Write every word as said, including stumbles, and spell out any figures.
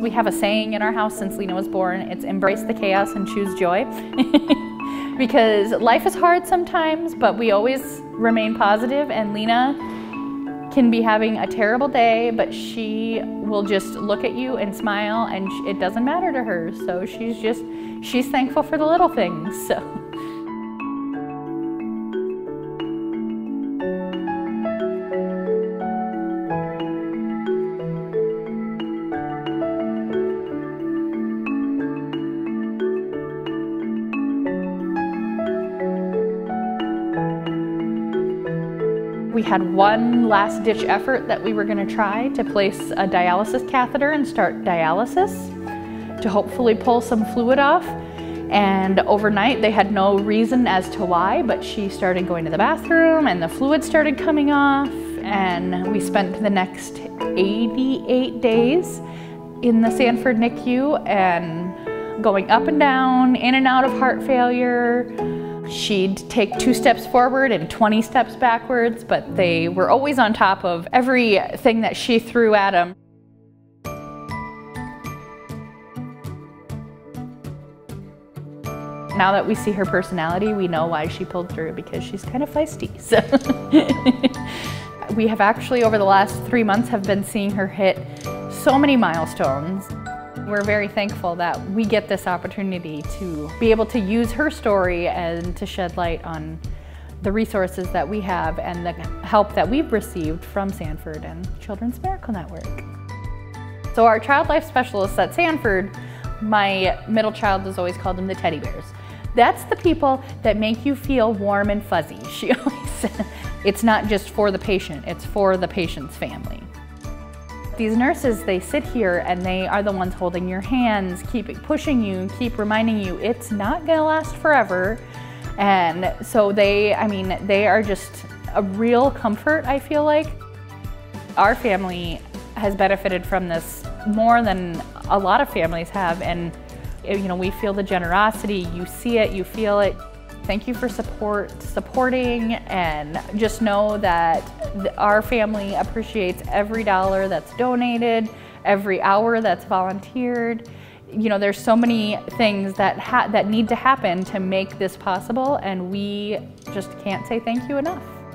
We have a saying in our house since Lena was born, it's embrace the chaos and choose joy. Because life is hard sometimes, but we always remain positive, and Lena can be having a terrible day, but she will just look at you and smile, and it doesn't matter to her. So she's just, she's thankful for the little things, so. We had one last-ditch effort that we were going to try to place a dialysis catheter and start dialysis to hopefully pull some fluid off. And overnight, they had no reason as to why, but she started going to the bathroom and the fluid started coming off. And we spent the next eighty-eight days in the Sanford NICU and going up and down, in and out of heart failure. She'd take two steps forward and twenty steps backwards, but they were always on top of everything that she threw at them. Now that we see her personality, we know why she pulled through, because she's kind of feisty. So. We have actually, over the last three months, have been seeing her hit so many milestones. We're very thankful that we get this opportunity to be able to use her story and to shed light on the resources that we have and the help that we've received from Sanford and Children's Miracle Network. So our child life specialists at Sanford, my middle child has always called them the teddy bears. That's the people that make you feel warm and fuzzy, she always said. It's not just for the patient, it's for the patient's family. These nurses, they sit here and they are the ones holding your hands, keep pushing you, keep reminding you it's not gonna last forever. And so they, I mean, they are just a real comfort, I feel like. Our family has benefited from this more than a lot of families have, and you know, we feel the generosity, you see it, you feel it. Thank you for support, supporting, and just know that our family appreciates every dollar that's donated, every hour that's volunteered. You know, there's so many things that, ha that need to happen to make this possible, and we just can't say thank you enough.